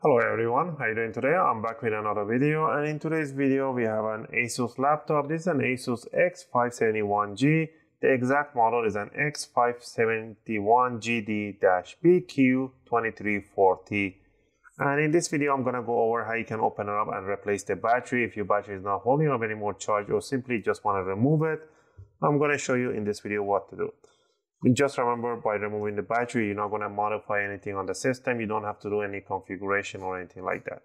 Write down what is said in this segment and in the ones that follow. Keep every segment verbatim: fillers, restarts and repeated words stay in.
Hello everyone, how are you doing today? I'm back with another video, and in today's video we have an ASUS laptop. This is an ASUS X five seventy-one G. The exact model is an X five seventy-one G D dash B Q two three four T. And in this video I'm gonna go over how you can open it up and replace the battery if your battery is not holding up any more charge or simply just want to remove it. I'm gonna show you in this video what to do. Just remember, by removing the battery, you're not going to modify anything on the system. You don't have to do any configuration or anything like that.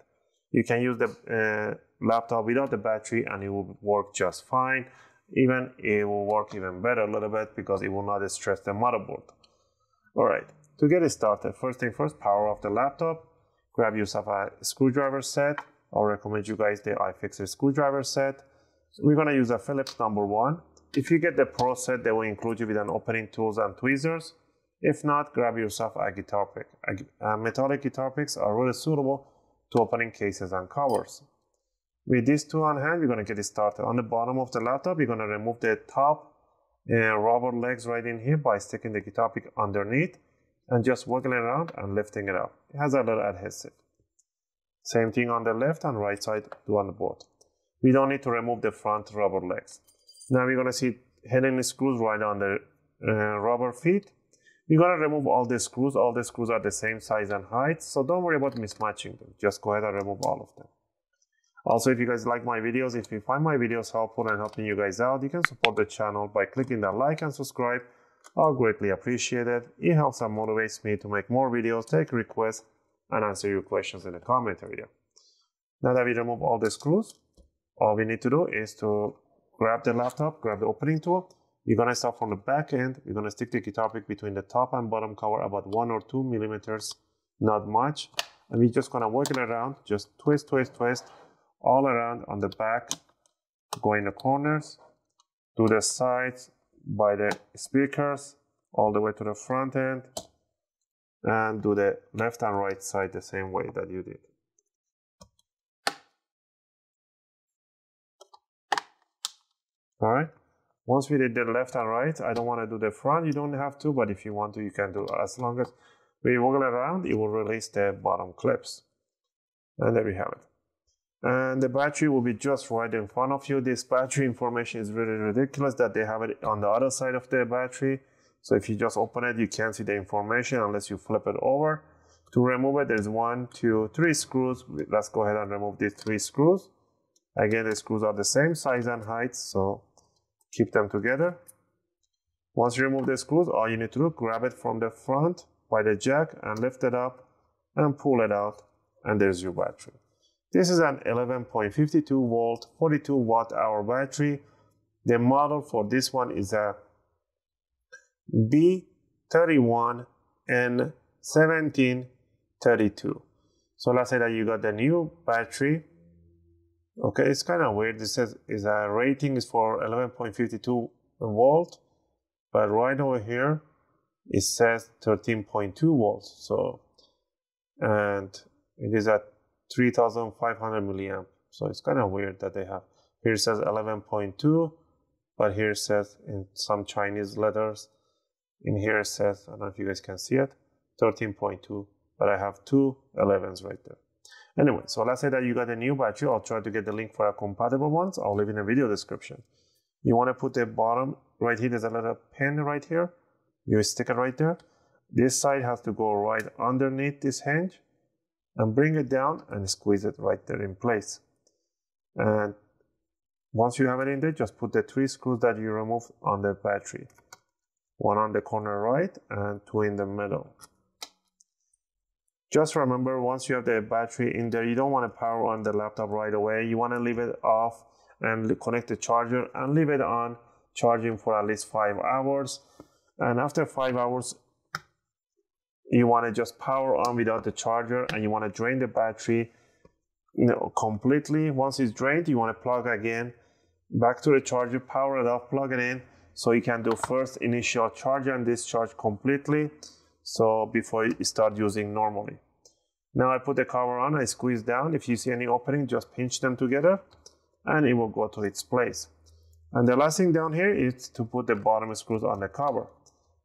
You can use the uh, laptop without the battery and it will work just fine. Even it will work even better a little bit because it will not stress the motherboard. Alright, to get it started, first thing first, power off the laptop. Grab yourself a screwdriver set. I'll recommend you guys the iFixer screwdriver set. We're going to use a Phillips number one. If you get the Pro set, they will include you with an opening tools and tweezers. If not, grab yourself a guitar pick. A, a metallic guitar picks are really suitable to opening cases and covers. With these two on hand, you're going to get it started. On the bottom of the laptop, you're going to remove the top uh, rubber legs right in here by sticking the guitar pick underneath and just wiggling it around and lifting it up. It has a little adhesive. Same thing on the left and right side, do on the board. We don't need to remove the front rubber legs. Now we're going to see hidden screws right on the uh, rubber feet. We're going to remove all the screws. All the screws are the same size and height, so don't worry about mismatching them. Just go ahead and remove all of them. Also, if you guys like my videos, if you find my videos helpful and helping you guys out, you can support the channel by clicking that like and subscribe. I'll greatly appreciate it. It helps and motivates me to make more videos, take requests, and answer your questions in the comment area. Now that we remove all the screws, all we need to do is to grab the laptop, grab the opening tool. You're going to start from the back end. You're going to stick the guitar pick between the top and bottom cover about one or two millimeters, not much. And we're just going to work it around, just twist, twist, twist, all around on the back, go in the corners, to the sides, by the speakers, all the way to the front end, and do the left and right side the same way that you did. Alright, once we did the left and right, I don't want to do the front, you don't have to, but if you want to, you can do it. As long as we wiggle around, it will release the bottom clips. And there we have it. And the battery will be just right in front of you. This battery information is really ridiculous that they have it on the other side of the battery. So if you just open it, you can't see the information unless you flip it over. To remove it, there's one, two, three screws. Let's go ahead and remove these three screws. Again, the screws are the same size and height, so keep them together. Once you remove the screws, all you need to do, grab it from the front by the jack and lift it up and pull it out, and there's your battery. This is an eleven point five two volt, forty-two watt hour battery. The model for this one is a B thirty-one N seventeen thirty-two. So let's say that you got the new battery. Okay, it's kind of weird. This says is a rating is for eleven point five two volt, but right over here it says thirteen point two volts. So, and it is at three thousand five hundred milliamp. So it's kind of weird that they have here it says eleven point two, but here it says in some Chinese letters. In here it says, I don't know if you guys can see it, thirteen point two, but I have two elevens right there. Anyway, so let's say that you got a new battery. I'll try to get the link for a compatible ones. I'll leave in the video description. You want to put the bottom right here. There's a little pin right here. You stick it right there. This side has to go right underneath this hinge and bring it down and squeeze it right there in place. And once you have it in there, just put the three screws that you removed on the battery. One on the corner right and two in the middle. Just remember, once you have the battery in there, you don't want to power on the laptop right away. You want to leave it off and connect the charger and leave it on charging for at least five hours. And after five hours, you want to just power on without the charger and you want to drain the battery, you know, completely. Once it's drained, you want to plug again back to the charger, power it off, plug it in. So you can do first initial charge and discharge completely. So before you start using normally. Now I put the cover on, I squeeze down. If you see any opening, just pinch them together and it will go to its place. And the last thing down here is to put the bottom screws on the cover.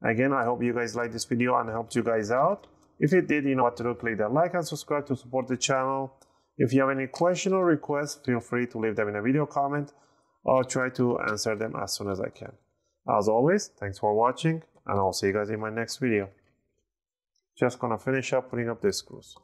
Again, I hope you guys like this video and helped you guys out. If you did, you know what to do. Click that like and subscribe to support the channel. If you have any question or request, feel free to leave them in a video comment. I'll try to answer them as soon as I can. As always, thanks for watching, and I'll see you guys in my next video. Just gonna finish up putting up the screws.